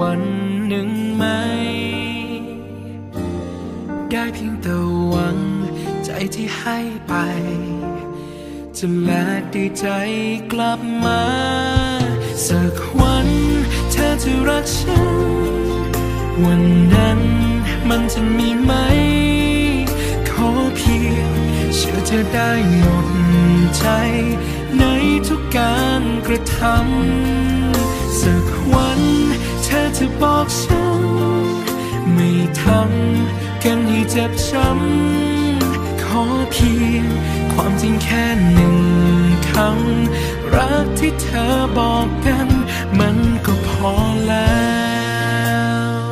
วันหนึ่งไหมได้เพียงแต่หวังใจที่ให้ไปจะแลกด้วยใจกลับมาสักวันเธอจะรักฉันวันนั้นมันจะมีไหมขอเพียงเชื่อเธอได้หมดใจในทุกการกระทำสักวันเธอจะบอกฉันไม่ทำกันให้เจ็บช้ำขอเพียงความจริงแค่หนึ่งครั้งรักที่เธอบอกกันมันก็พอแล้ว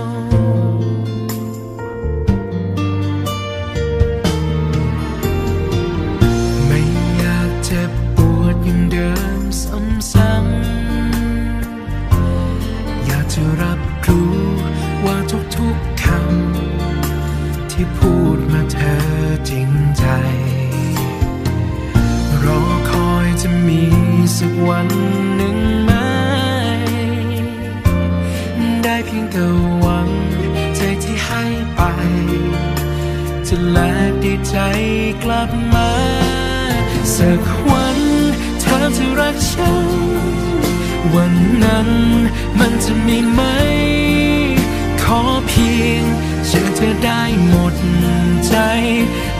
ไม่อยากเจ็บปวดอย่างเดิมซ้ำๆอยากจะรับรู้ว่าทุกๆคำที่พูดมาเธอจริงใจรอคอยจะมีสักวันหนึ่งไหมได้เพียงแต่หวังใจที่ให้ไปจะแลกด้วยใจกลับมาสักวันเธอจะรักฉันวันนั้นมันจะมีไหมขอเพียงเชื่อเธอได้หมดใจ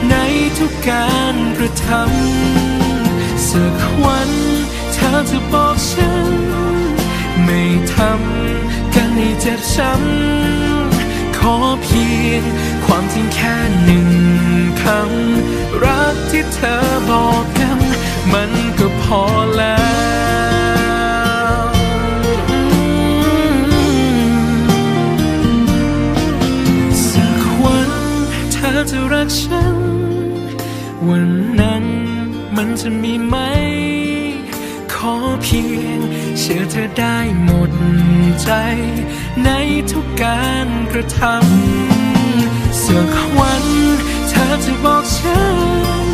ในทุกการกระทำสักวันเธอจะบอกฉันไม่ทำกันให้เจ็บช้ำขอเพียงความจริงแค่หนึ่งคำรักที่เธอบอกกันมันก็พอแล้วสักวันเธอจะรักฉันวันนั้นมันจะมีไหมขอเพียงเชื่อเธอได้หมดใจในทุกการกระทำสักวันเธอจะบอกฉัน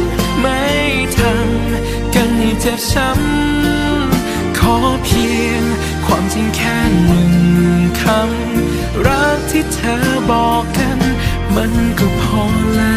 ไม่ทำกันให้เจ็บช้ำขอเพียงความจริงแค่หนึ่งคำรักที่เธอบอกกันมันก็พอแล้ว